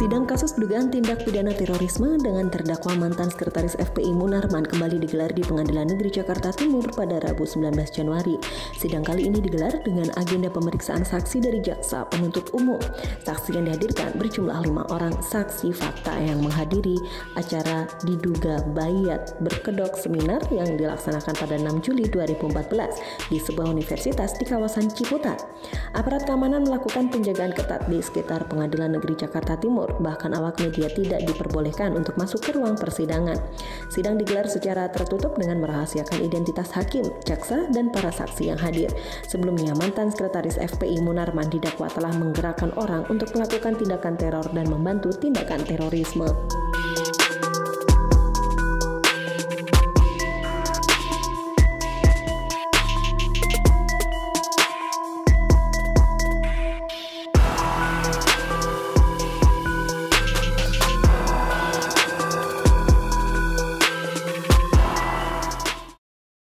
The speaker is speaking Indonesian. Sidang kasus dugaan tindak pidana terorisme dengan terdakwa mantan sekretaris FPI Munarman kembali digelar di Pengadilan Negeri Jakarta Timur pada Rabu 19 Januari. Sidang kali ini digelar dengan agenda pemeriksaan saksi dari Jaksa Penuntut Umum. Saksi yang dihadirkan berjumlah 5 orang saksi fakta yang menghadiri acara diduga bayat berkedok seminar yang dilaksanakan pada 6 Juli 2014 di sebuah universitas di kawasan Ciputat. Aparat keamanan melakukan penjagaan ketat di sekitar Pengadilan Negeri Jakarta Timur, bahkan awak media tidak diperbolehkan untuk masuk ke ruang persidangan. Sidang digelar secara tertutup dengan merahasiakan identitas hakim, jaksa, dan para saksi yang hadir. Sebelumnya, mantan sekretaris FPI Munarman didakwa telah menggerakkan orang untuk melakukan tindakan teror dan membantu tindakan terorisme.